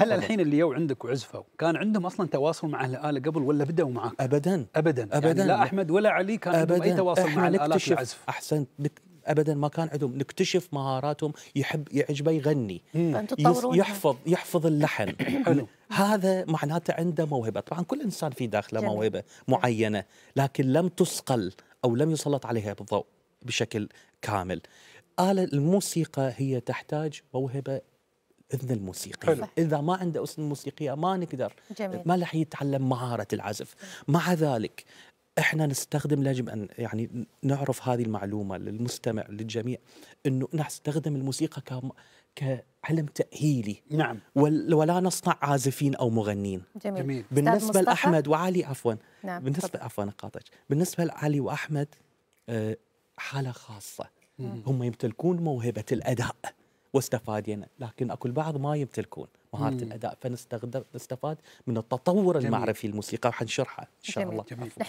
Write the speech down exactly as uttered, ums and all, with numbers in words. هلا الحين اللي يو عندك وعزفوا كان عندهم اصلا تواصل مع الاله قبل ولا بداوا معك؟ ابدا ابدا ابدا يعني لا احمد ولا علي كان عندهم اي تواصل مع الالات العزف. احسنت. ابدا ما كان عندهم. نكتشف مهاراتهم. يحب يعجبه يغني يحفظ يحفظ اللحن. حلو. هذا معناته عنده موهبه. طبعا كل انسان في داخله جميل. موهبه معينه لكن لم تصقل او لم يسلط عليها بالضوء بشكل كامل. آلة الموسيقى هي تحتاج موهبه اذن الموسيقيه. اذا ما عنده اذن موسيقيه ما نقدر جميل. ما راح يتعلم مهاره العزف. مع ذلك احنا نستخدم، لازم ان يعني نعرف هذه المعلومه للمستمع للجميع، انه نستخدم الموسيقى كم كعلم تاهيلي. نعم. ولا نصنع عازفين او مغنين. جميل, جميل. بالنسبه لاحمد وعلي عفوا نعم. بالنسبه عفوا اقاطعك، بالنسبه لعلي واحمد أه حاله خاصه. مم. هم يمتلكون موهبه الاداء واستفادينا، لكن اكو البعض ما يمتلكون مهاره الاداء، فنستفاد من التطور جميل. المعرفي الموسيقى وحنشرحه ان شاء جميل. الله جميل.